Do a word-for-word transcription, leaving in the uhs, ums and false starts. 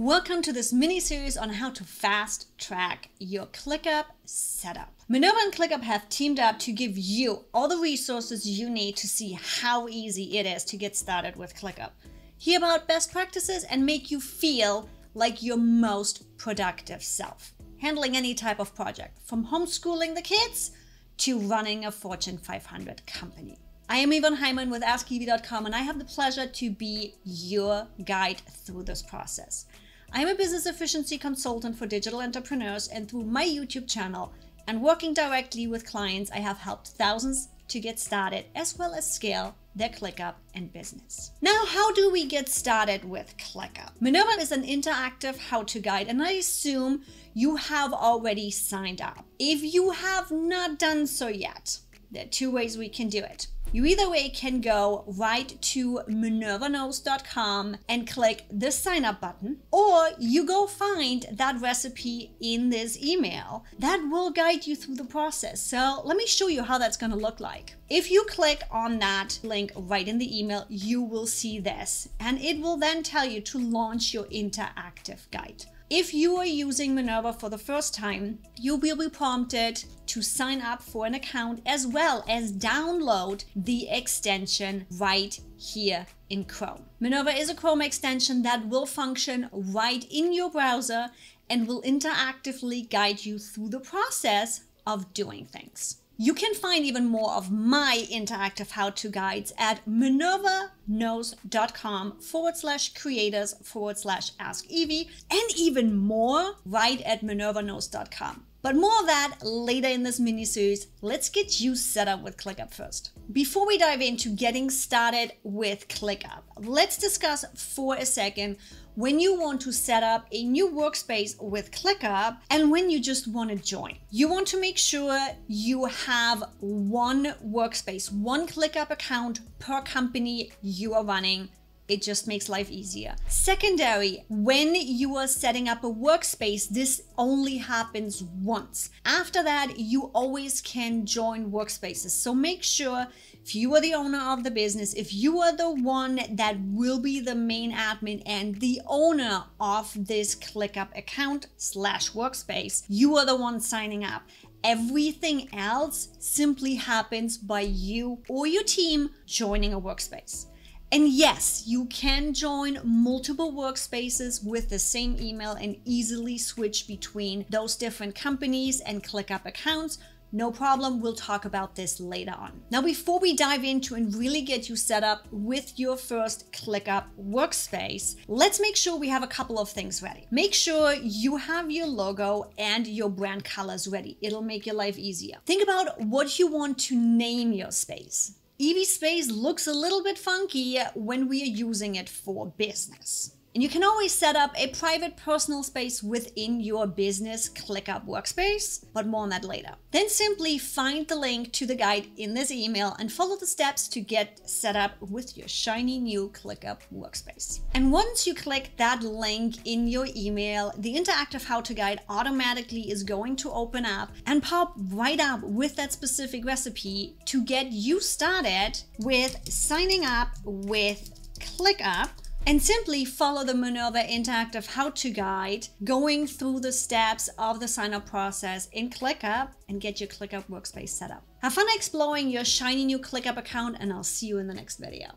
Welcome to this mini-series on how to fast-track your ClickUp setup. Minerva and ClickUp have teamed up to give you all the resources you need to see how easy it is to get started with ClickUp. Hear about best practices and make you feel like your most productive self, handling any type of project, from homeschooling the kids to running a Fortune five hundred company. I am Yvonne Heimann with Ask Yvi dot com, and I have the pleasure to be your guide through this process. I am a business efficiency consultant for digital entrepreneurs, and through my YouTube channel and working directly with clients, I have helped thousands to get started as well as scale their ClickUp and business. Now, how do we get started with ClickUp? Minerva is an interactive how-to guide, and I assume you have already signed up. If you have not done so yet, there are two ways we can do it. You either way can go right to Minerva Knows dot com and click the sign up button, or you go find that recipe in this email that will guide you through the process. So let me show you how that's going to look like. If you click on that link right in the email, you will see this, and it will then tell you to launch your interactive guide. If you are using Minerva for the first time, you will be prompted to sign up for an account as well as download the extension right here in Chrome. Minerva is a Chrome extension that will function right in your browser and will interactively guide you through the process of doing things. You can find even more of my interactive how-to guides at Minerva Knows dot com forward slash creators forward slash ask Yvi, and even more right at Minerva Knows dot com. But more of that later in this mini-series. Let's get you set up with ClickUp first. Before we dive into getting started with ClickUp, let's discuss for a second when you want to set up a new workspace with ClickUp and when you just want to join. You want to make sure you have one workspace, one ClickUp account per company you are running. It just makes life easier. Secondary, when you are setting up a workspace, this only happens once. After that, you always can join workspaces. So make sure if you are the owner of the business, if you are the one that will be the main admin and the owner of this ClickUp account slash workspace, you are the one signing up. Everything else simply happens by you or your team joining a workspace. And yes, you can join multiple workspaces with the same email and easily switch between those different companies and ClickUp accounts. No problem, we'll talk about this later on. Now, before we dive into and really get you set up with your first ClickUp workspace, let's make sure we have a couple of things ready. Make sure you have your logo and your brand colors ready. It'll make your life easier. Think about what you want to name your space. Yvi Space looks a little bit funky when we are using it for business. And you can always set up a private personal space within your business ClickUp workspace, but more on that later. Then simply find the link to the guide in this email and follow the steps to get set up with your shiny new ClickUp workspace. And once you click that link in your email, the interactive how-to guide automatically is going to open up and pop right up with that specific recipe to get you started with signing up with ClickUp. And simply follow the Minerva interactive how-to guide, going through the steps of the sign-up process in ClickUp and get your ClickUp workspace set up. Have fun exploring your shiny new ClickUp account, and I'll see you in the next video.